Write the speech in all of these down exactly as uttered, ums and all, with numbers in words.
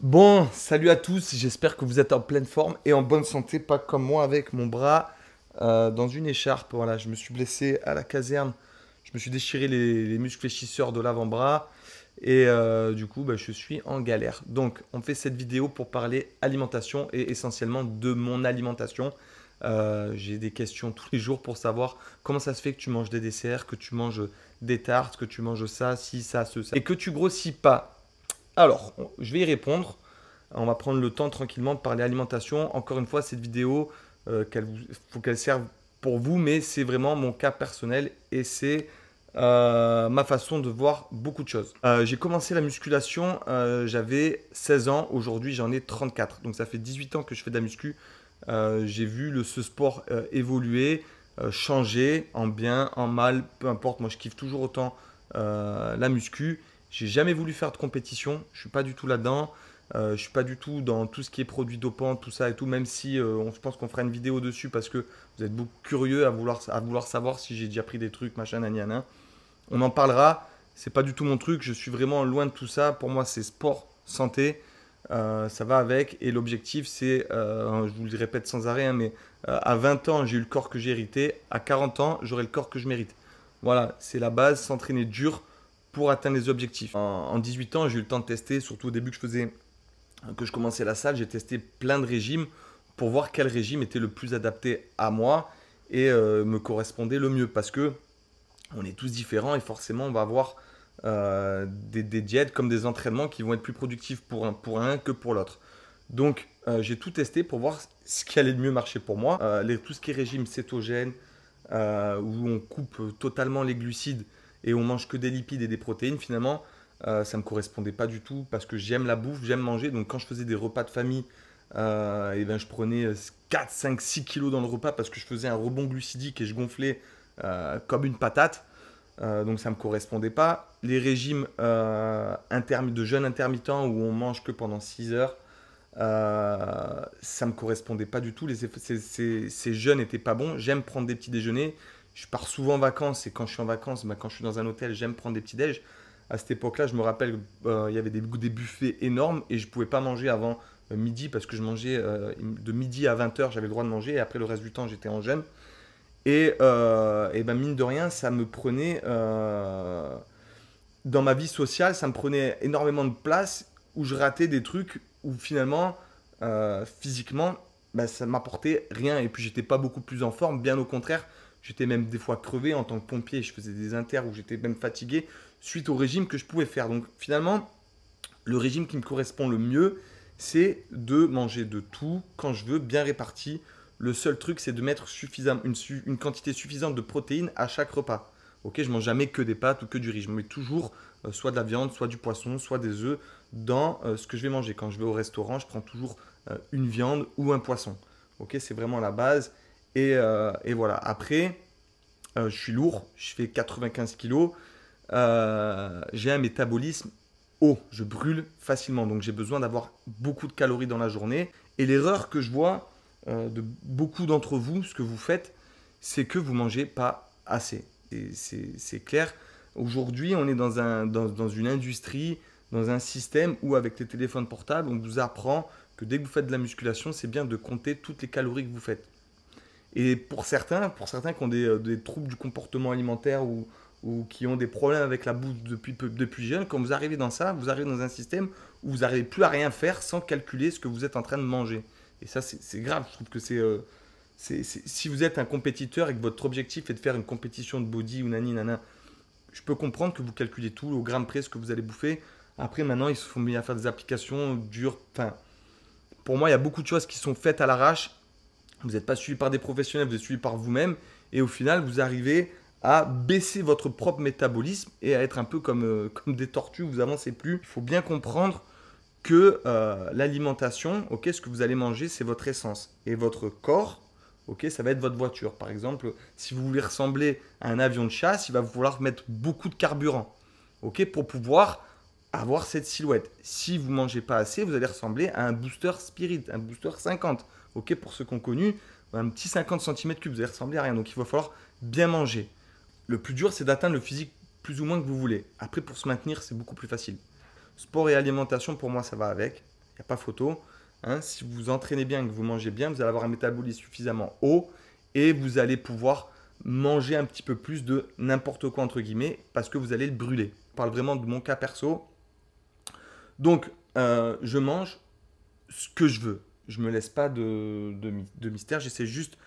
Bon, salut à tous, j'espère que vous êtes en pleine forme et en bonne santé, pas comme moi avec mon bras euh, dans une écharpe. Voilà, je me suis blessé à la caserne, je me suis déchiré les, les muscles fléchisseurs de l'avant-bras et euh, du coup, bah, je suis en galère. Donc, on fait cette vidéo pour parler alimentation et essentiellement de mon alimentation. Euh, j'ai des questions tous les jours pour savoir comment ça se fait que tu manges des desserts, que tu manges des tartes, que tu manges ça, si, ça, ce, ça et que tu grossis pas. Alors, je vais y répondre. On va prendre le temps tranquillement de parler alimentation. Encore une fois, cette vidéo, euh, qu'elle, faut qu'elle serve pour vous, mais c'est vraiment mon cas personnel et c'est euh, ma façon de voir beaucoup de choses. Euh, j'ai commencé la musculation, euh, j'avais seize ans. Aujourd'hui, j'en ai trente-quatre. Donc, ça fait dix-huit ans que je fais de la muscu. Euh, j'ai vu le, ce sport euh, évoluer, euh, changer en bien, en mal, peu importe. Moi, je kiffe toujours autant euh, la muscu. J'ai jamais voulu faire de compétition, je suis pas du tout là-dedans, euh, je suis pas du tout dans tout ce qui est produits dopants, tout ça et tout, même si euh, on, je pense qu'on fera une vidéo dessus parce que vous êtes beaucoup curieux à vouloir, à vouloir savoir si j'ai déjà pris des trucs, machin, nanana. On en parlera, c'est pas du tout mon truc, je suis vraiment loin de tout ça. Pour moi, c'est sport, santé, euh, ça va avec. Et l'objectif, c'est, euh, je vous le répète sans arrêt, hein, mais euh, à vingt ans, j'ai eu le corps que j'ai hérité, à quarante ans, j'aurai le corps que je mérite. Voilà, c'est la base, s'entraîner dur pour atteindre les objectifs. En dix-huit ans, j'ai eu le temps de tester, surtout au début que je faisais, que je commençais la salle, j'ai testé plein de régimes pour voir quel régime était le plus adapté à moi et euh, me correspondait le mieux, parce que on est tous différents et forcément on va avoir euh, des, des diètes comme des entraînements qui vont être plus productifs pour un, pour un que pour l'autre. Donc euh, j'ai tout testé pour voir ce qui allait le mieux marcher pour moi. Euh, les, tout ce qui est régime cétogène, euh, où on coupe totalement les glucides et on mange que des lipides et des protéines, finalement, euh, ça ne me correspondait pas du tout parce que j'aime la bouffe, j'aime manger. Donc, quand je faisais des repas de famille, euh, et ben, je prenais quatre, cinq, six kilos dans le repas parce que je faisais un rebond glucidique et je gonflais euh, comme une patate. Euh, donc, ça ne me correspondait pas. Les régimes euh, de jeûne intermittent où on mange que pendant six heures, euh, ça ne me correspondait pas du tout. Les, ces, ces, ces jeûnes n'étaient pas bons. J'aime prendre des petits déjeuners. Je pars souvent en vacances et quand je suis en vacances, bah, quand je suis dans un hôtel, j'aime prendre des petits déj. À cette époque-là, je me rappelle qu'il euh, y avait des, des buffets énormes et je ne pouvais pas manger avant euh, midi parce que je mangeais euh, de midi à vingt heures, j'avais le droit de manger et après le reste du temps, j'étais en jeûne. Et, euh, et ben, mine de rien, ça me prenait, euh, dans ma vie sociale, ça me prenait énormément de place où je ratais des trucs où finalement, euh, physiquement, bah, ça ne m'apportait rien et puis je n'étais pas beaucoup plus en forme, bien au contraire. J'étais même des fois crevé en tant que pompier. Je faisais des inters où j'étais même fatigué suite au régime que je pouvais faire. Donc finalement, le régime qui me correspond le mieux, c'est de manger de tout quand je veux, bien réparti. Le seul truc, c'est de mettre suffisamment, une, une quantité suffisante de protéines à chaque repas. Ok, je ne mange jamais que des pâtes ou que du riz. Je mets toujours euh, soit de la viande, soit du poisson, soit des œufs dans euh, ce que je vais manger. Quand je vais au restaurant, je prends toujours euh, une viande ou un poisson. Ok, c'est vraiment la base. Et, euh, et voilà, après, euh, je suis lourd, je fais quatre-vingt-quinze kilos, euh, j'ai un métabolisme haut, je brûle facilement, donc j'ai besoin d'avoir beaucoup de calories dans la journée. Et l'erreur que je vois euh, de beaucoup d'entre vous, ce que vous faites, c'est que vous ne mangez pas assez. C'est clair, aujourd'hui, on est dans, un, dans, dans une industrie, dans un système où avec les téléphones portables, on vous apprend que dès que vous faites de la musculation, c'est bien de compter toutes les calories que vous faites. Et pour certains, pour certains qui ont des, des troubles du comportement alimentaire ou, ou qui ont des problèmes avec la bouffe depuis, depuis jeune, quand vous arrivez dans ça, vous arrivez dans un système où vous n'arrivez plus à rien faire sans calculer ce que vous êtes en train de manger. Et ça, c'est grave. Je trouve que c'est… Euh, si vous êtes un compétiteur et que votre objectif est de faire une compétition de body ou nani nana, je peux comprendre que vous calculez tout au gramme près ce que vous allez bouffer. Après, maintenant, ils se font mis à faire des applications dures. Enfin, pour moi, il y a beaucoup de choses qui sont faites à l'arrache. Vous n'êtes pas suivi par des professionnels, vous êtes suivi par vous-même. Et au final, vous arrivez à baisser votre propre métabolisme et à être un peu comme, euh, comme des tortues, vous n'avancez plus. Il faut bien comprendre que euh, l'alimentation, okay, ce que vous allez manger, c'est votre essence. Et votre corps, okay, ça va être votre voiture. Par exemple, si vous voulez ressembler à un avion de chasse, il va vous falloir mettre beaucoup de carburant, okay, pour pouvoir avoir cette silhouette. Si vous ne mangez pas assez, vous allez ressembler à un booster spirit, un booster cinquante. Ok, pour ceux qui ont connu, un petit cinquante centimètres cubes, vous allez ressembler à rien. Donc, il va falloir bien manger. Le plus dur, c'est d'atteindre le physique plus ou moins que vous voulez. Après, pour se maintenir, c'est beaucoup plus facile. Sport et alimentation, pour moi, ça va avec. Il n'y a pas photo. Hein, si vous vous entraînez bien et que vous mangez bien, vous allez avoir un métabolisme suffisamment haut et vous allez pouvoir manger un petit peu plus de n'importe quoi entre guillemets parce que vous allez le brûler. Je parle vraiment de mon cas perso. Donc, euh, je mange ce que je veux. Je ne me laisse pas de, de, de mystère. J'essaie juste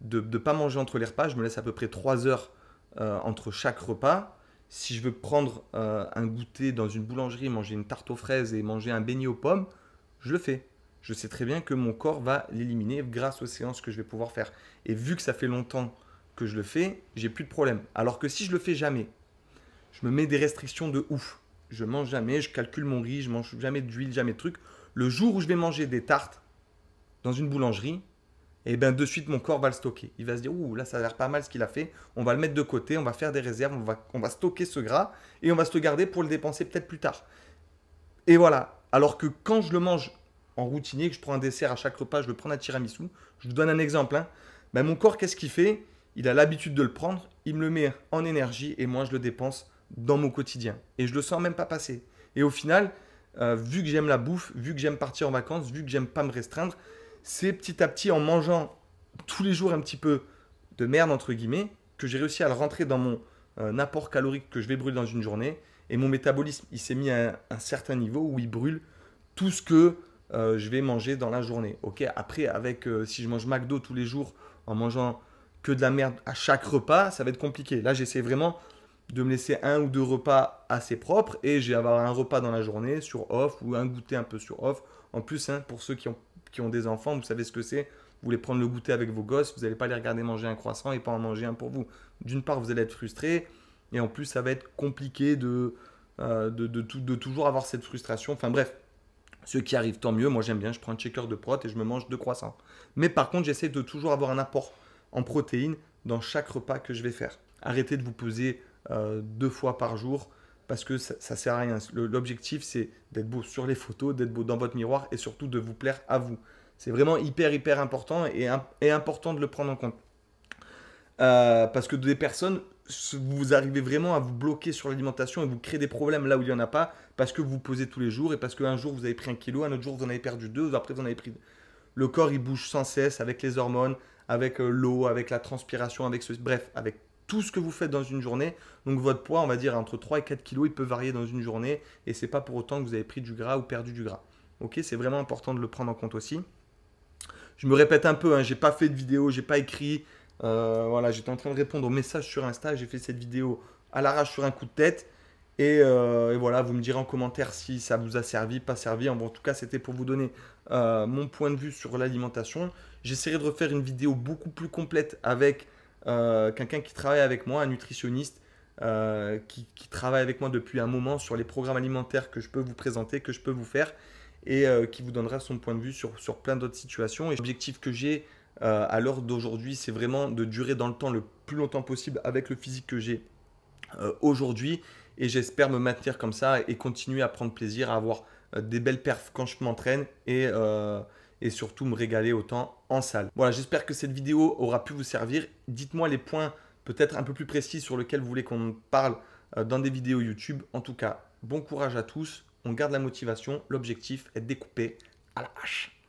de ne pas manger entre les repas. Je me laisse à peu près trois heures euh, entre chaque repas. Si je veux prendre euh, un goûter dans une boulangerie, manger une tarte aux fraises et manger un beignet aux pommes, je le fais. Je sais très bien que mon corps va l'éliminer grâce aux séances que je vais pouvoir faire. Et vu que ça fait longtemps que je le fais, j'ai plus de problème. Alors que si je le fais jamais, je me mets des restrictions de ouf. Je mange jamais, je calcule mon riz, je mange jamais d'huile, jamais de trucs. Le jour où je vais manger des tartes dans une boulangerie, et ben de suite mon corps va le stocker. Il va se dire ouh là ça a l'air pas mal ce qu'il a fait. On va le mettre de côté, on va faire des réserves, on va on va stocker ce gras et on va se le garder pour le dépenser peut-être plus tard. Et voilà. Alors que quand je le mange en routinier, que je prends un dessert à chaque repas, je vais prendre un tiramisu. Je vous donne un exemple. Hein. Ben, mon corps, qu'est-ce qu'il fait? Il a l'habitude de le prendre, il me le met en énergie et moi, je le dépense dans mon quotidien. Et je ne le sens même pas passer. Et au final, euh, vu que j'aime la bouffe, vu que j'aime partir en vacances, vu que j'aime pas me restreindre, c'est petit à petit en mangeant tous les jours un petit peu de merde, entre guillemets, que j'ai réussi à le rentrer dans mon euh, apport calorique que je vais brûler dans une journée. Et mon métabolisme, il s'est mis à un, un certain niveau où il brûle tout ce que… Euh, je vais manger dans la journée. Okay, après, avec, euh, si je mange McDo tous les jours en mangeant que de la merde à chaque repas, ça va être compliqué. Là, j'essaie vraiment de me laisser un ou deux repas assez propres et j'ai avoir un repas dans la journée sur off ou un goûter un peu sur off. En plus, hein, pour ceux qui ont, qui ont des enfants, vous savez ce que c'est. Vous voulez prendre le goûter avec vos gosses, vous n'allez pas les regarder manger un croissant et pas en manger un pour vous. D'une part, vous allez être frustré et en plus, ça va être compliqué de, euh, de, de, de, de toujours avoir cette frustration. Enfin bref. Ceux qui arrivent, tant mieux. Moi, j'aime bien. Je prends un shaker de prot et je me mange deux croissants. Mais par contre, j'essaie de toujours avoir un apport en protéines dans chaque repas que je vais faire. Arrêtez de vous peser euh, deux fois par jour parce que ça ne sert à rien. L'objectif, c'est d'être beau sur les photos, d'être beau dans votre miroir et surtout de vous plaire à vous. C'est vraiment hyper, hyper important et, et important de le prendre en compte. Euh, parce que des personnes, vous arrivez vraiment à vous bloquer sur l'alimentation et vous créez des problèmes là où il n'y en a pas parce que vous pesez tous les jours et parce qu'un jour vous avez pris un kilo, un autre jour vous en avez perdu deux, après vous en avez pris deux. Le corps il bouge sans cesse avec les hormones, avec l'eau, avec la transpiration, avec ce... bref, avec tout ce que vous faites dans une journée. Donc votre poids, on va dire entre trois et quatre kilos, il peut varier dans une journée et ce n'est pas pour autant que vous avez pris du gras ou perdu du gras. Ok, c'est vraiment important de le prendre en compte aussi. Je me répète un peu, hein, je n'ai pas fait de vidéo, je n'ai pas écrit. Euh, voilà, j'étais en train de répondre aux messages sur Insta, j'ai fait cette vidéo à l'arrache sur un coup de tête et, euh, et voilà, vous me direz en commentaire si ça vous a servi, pas servi. En tout cas, c'était pour vous donner euh, mon point de vue sur l'alimentation. J'essaierai de refaire une vidéo beaucoup plus complète avec euh, quelqu'un qui travaille avec moi, un nutritionniste euh, qui, qui travaille avec moi depuis un moment sur les programmes alimentaires que je peux vous présenter, que je peux vous faire et euh, qui vous donnera son point de vue sur, sur plein d'autres situations. Et l'objectif que j'ai Euh, à l'heure d'aujourd'hui, c'est vraiment de durer dans le temps le plus longtemps possible avec le physique que j'ai euh, aujourd'hui et j'espère me maintenir comme ça et continuer à prendre plaisir, à avoir euh, des belles perfs quand je m'entraîne et, euh, et surtout me régaler autant en salle. Voilà, j'espère que cette vidéo aura pu vous servir. Dites-moi les points peut-être un peu plus précis sur lesquels vous voulez qu'on parle euh, dans des vidéos YouTube. En tout cas, bon courage à tous, on garde la motivation, l'objectif est de découper à la hache.